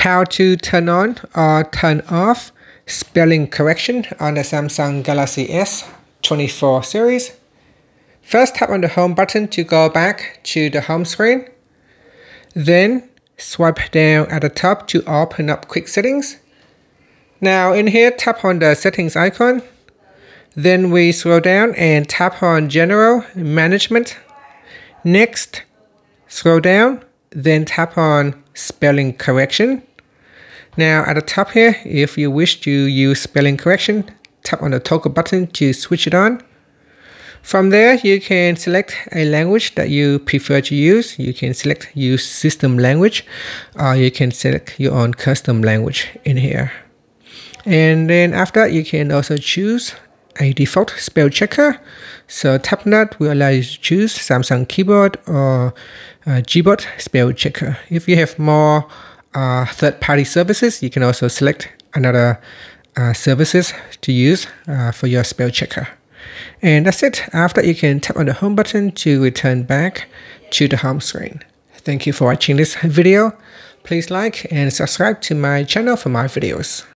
How to turn on or turn off spelling correction on the Samsung Galaxy S24 series. First, tap on the home button to go back to the home screen. Then swipe down at the top to open up quick settings. Now in here, tap on the settings icon. Then we scroll down and tap on general management. Next, scroll down, then tap on spelling correction. Now at the top here, if you wish to use spelling correction, tap on the toggle button to switch it on. From there, you can select a language that you prefer to use. You can select use system language, or you can select your own custom language in here. And then after that, you can also choose a default spell checker. So tapping that will allow you to choose Samsung Keyboard or Gboard spell checker. If you have more third-party services, you can also select another services to use for your spell checker. And that's it. After, you can tap on the home button to return back to the home screen. Thank you for watching this video. Please like and subscribe to my channel for my videos.